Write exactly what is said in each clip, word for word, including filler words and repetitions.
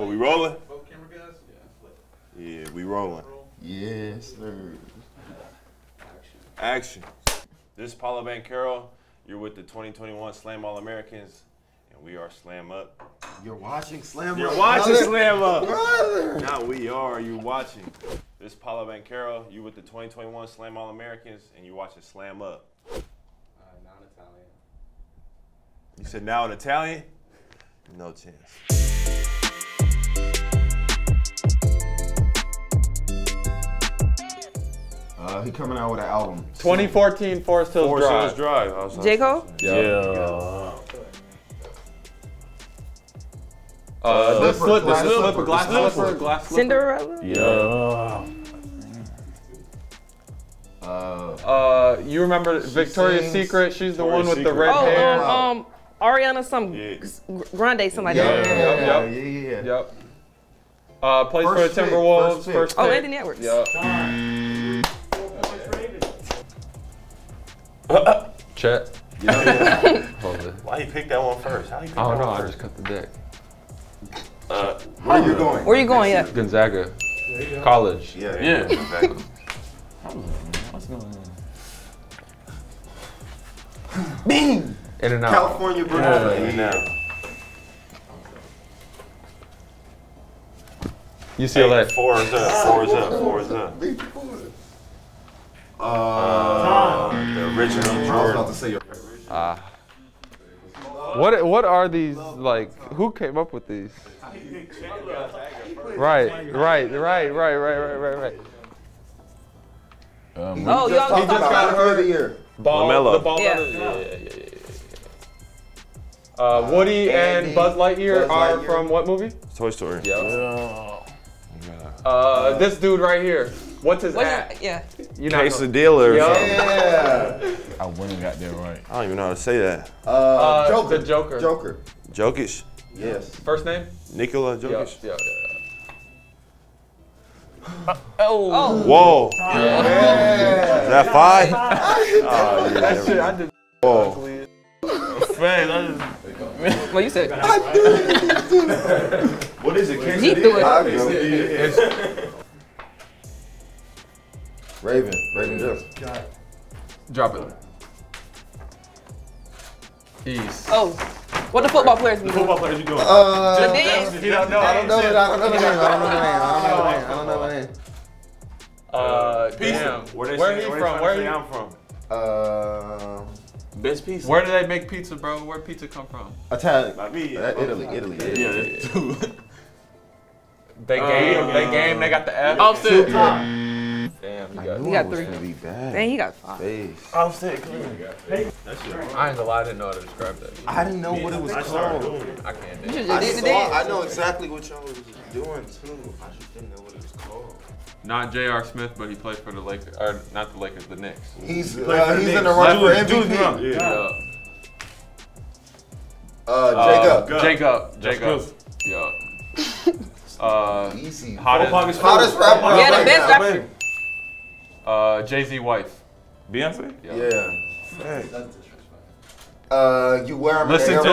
What, we rolling? Yeah, we rolling. Yes, sir. Action. This is Paula Carroll. You're with the twenty twenty-one Slam All Americans, and we are Slam Up. You're watching Slam Up. You're watching brother. Slam Up. Brother. Now we are. You're watching. This is Paula Carroll. You're with the twenty twenty-one Slam All Americans, and you're watching Slam Up. Uh, now in Italian. You said now in Italian? No chance. Uh, he coming out with an album. twenty fourteen, Forest Hills Forest Drive. Forest Hills Drive. I was like, J. Cole? Yeah. yeah. Uh, the slip, the slip, the glass slipper, slipper, glass slipper. Cinderella? Yeah. Uh, uh, you remember Victoria's Secret? She's the Victoria's one with Secret. the red oh, hair. Um, um, Ariana some yeah. Grande, something like yeah. that. Yeah, yep, yep. yeah, yeah. Yep. Uh, plays first for the Timberwolves. First pick. First pick. Oh, Anthony Edwards. Yep. Mm. Chet. Yeah, yeah. Why you pick that one first? How you pick I don't that know, one I just cut the deck. Uh, where are you going? Where are you going, yeah? Gonzaga. Go. College. Yeah, yeah. yeah. Gonzaga. What's going on? Bing! In and out. California, Berkeley. Yeah. In and out. U C L A. Hey, four is up, four is up, four is up. Uh, uh, the original Jordan. I was about to say your uh, what, what are these, like, who came up with these? Right, right, right, right, right, right, right, right. Um, oh, you just, he just got hurt of the year. Ball, the ball yeah. Of the, yeah, yeah, yeah, yeah. Uh, Woody and, and Buzz Lightyear Buzz are Lightyear. from what movie? Toy Story. Yeah. Oh. Uh, this dude right here. What's his at? Yeah. You know. Case of dealer. Yo. Yeah. I wouldn't have got that right. I don't even know how to say that. Uh, uh Joker. The Joker. Joker. Jokić. Yes. First name? Nikola Jokić. Yeah. yeah, yeah. Oh. oh. Whoa. Yeah. Yeah. Is that five? oh, yeah, that shit. I did. Whoa. Man, I just. Well, you said. I did. What is it? Case of dealer. Raven, Raven Jeff. Drop it. East. Oh, what the football players? What football players you doing? Uh, the name. You don't know. I don't know the name. I don't know the name. I don't know the name. Uh, damn. Where, where he from? Where he? I'm from. Uh, best pizza. Where do they make pizza, bro? Where pizza come from? Italian. Like me. Italy. Italy. Italy. Yeah. They game. They game. They got the F. Offset. Damn, he got, he got three. Dang, he got five. Offset, come here. I ain't gonna lie, I didn't know how to describe that. I didn't know yeah, what it was I called. It. I can't do it. I, saw, I know exactly what y'all was doing too. I just didn't know what it was called. Not J R Smith, but he played for the Lakers, or not the Lakers, the Knicks. He's, he uh, he's Knicks. in the run for M V P. Yeah. Uh, Jacob. Uh, Jacob. Jacob. Yeah. uh, Easy. Hottest, hottest rapper. Yeah, the best rapper. Uh, Jay-Z wife. Beyoncé? Yeah. yeah. Uh, you wear them Listen to him.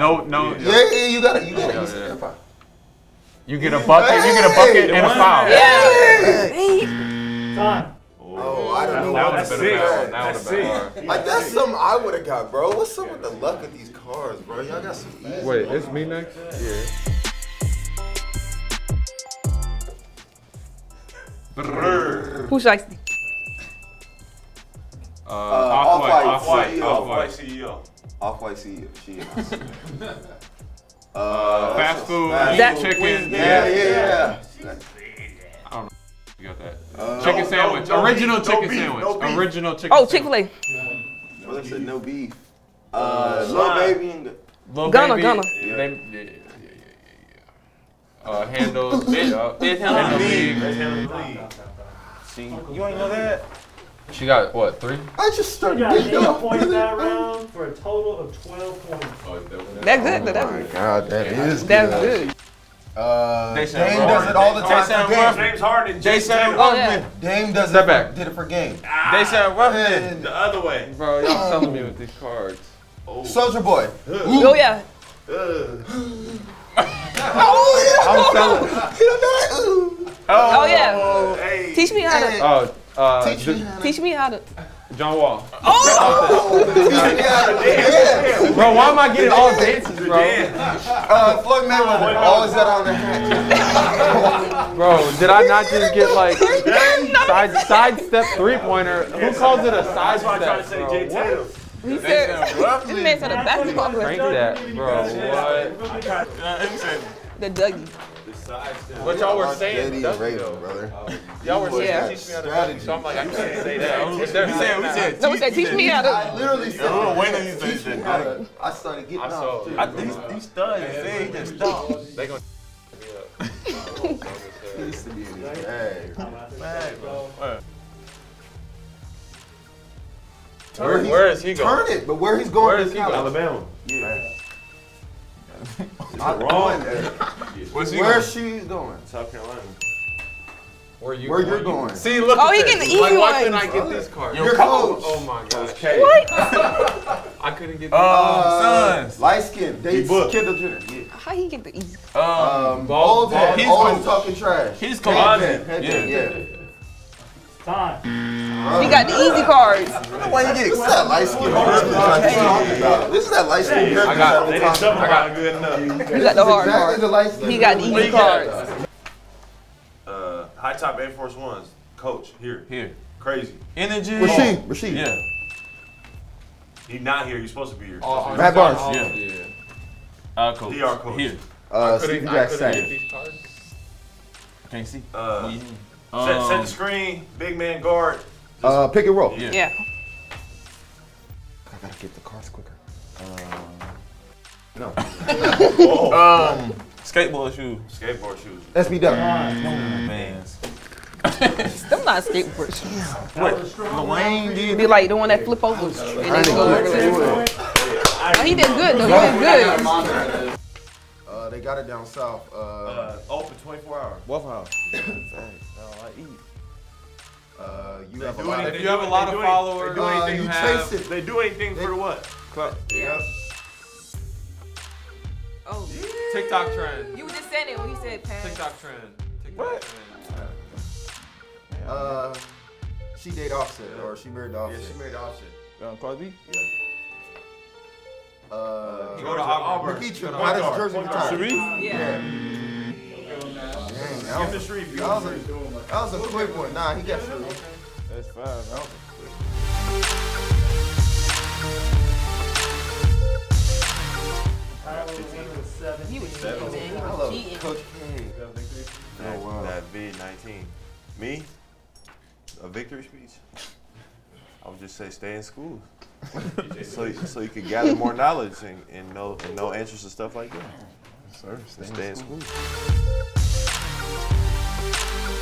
No, no. Yeah, yeah, you got it. You got it. Yeah, yeah. You get a bucket. Hey, you get a bucket hey, and a foul. Yeah. Time. Oh, I don't know. That would have been a That would have been Like that's something I would have got, bro. What's up with the luck of these cars, bro? Y'all got some. Wait, it's me next. Yeah. Who likes? Uh, Off-White, Off-White, Off-White C E O. Off-White C E O, she is. uh, fast food, fast chicken. Food. Yeah, yeah, yeah. yeah. I don't know if you got that. Uh, chicken no, sandwich, no, original no chicken beef, sandwich. No beef. Original chicken oh, sandwich. Oh, Chick-fil-A. Well, they said no beef. Uh, Lil Baby and Lil Gunna, Baby. Gunna, Gunna. Yeah, yeah, yeah, yeah, yeah. Uh, handles, big up. Handle big. You ain't know that? She got, what, three? I just started beating up. Points that round for a total of twelve points. Oh, that that's good. Oh that's my good. God, that yeah, is that's good. That's good. Uh, Dame does it all the time. James Harden. Jason Ruffin. Dame does it back. Did it for game. Ah, Jason Ruffin. The other way. Bro, y'all selling me with these cards. Oh. Soldier Boy. Oh, yeah. Oh, yeah. Oh, oh yeah. Hey. Teach me how to. Oh, uh, teach, me how to. teach me how to. John Wall. Oh! Teach me how to dance. Bro, why am I getting all dances, bro? Uh, Floyd Mayweather always had on the hat. Bro, did I not just get like side side step three pointer? Who calls it a side step? That's why I tried to say Jay Tatum. He said, this man said a basketball player. Drink that, bro. What? The Dougie. What y'all were saying, Dougie, brother. Y'all were saying, teach me how to strategy. So I'm like, I can't say that. We said, no, we said, teach me how to. I literally said, I started getting out. These studs, they just don't. They gonna. He used to be in his bag. Bag, bro. Where, where is he going? Turn it, but where he's going? Where is he going? Alabama. Yeah. I'm wrong. Where's going? She's going? South Carolina. Where you? Where going? you're going? See, look. Oh, at he this. Can eat like, Why couldn't I get this card? You're close. Oh my gosh. Okay. What? I couldn't get. Oh, uh, sons. Light skin. They booked. Kendall Jenner. Yeah. How he get the easy? Um, bald head. Always talking trash. He's Kalani. Yeah. Time. He got the easy cards. Why you get that light skin? This is that light skin. I got it. I got good enough. He got the hard cards. He got the easy cards. Uh, high top Air Force Ones. Coach here. Here. Crazy. Energy. Rasheed. Rasheed. Yeah. He's not here. He's supposed to be here. Matt Barnes. Yeah. Uh, coach. D R coach. Here. Uh, Steve Jackson. Can't see. Uh. Um, set, set the screen, big man guard. Just uh, pick and roll. Yeah. yeah. I gotta get the cars quicker. Uh, no. oh. um, skateboard shoes. Skateboard shoes. S B W. Mm. Man. Them not skateboard shoes. What? Wayne did. Be like the one that flip over. And then go over there. No, he did good though. He did good. Uh, they got it down south. Uh, uh, open twenty-four hours. Waffle House. I eat. Uh, you have a lot. If you have a lot of followers, you chase it. They do anything for what? Club. Yeah. Oh. TikTok trend. You were just saying it when you said pass. TikTok trend. What? Uh, she dated Offset, or she married Offset. Yeah, she married Offset. Cosby? Yeah. Uh, go to Auburn. Why does Jersey retire? Sharif? Yeah. That was, that, was a, that was a quick one. Nah, he got three. That's five. That was a quick one. He was cheating, man. I love Coach K. That, oh, wow. That V nineteen. Me? A victory speech? I would just say stay in school. so, so you could gather more knowledge and, and, know, and know answers to stuff like that. Sir, stay, stay in school. In school.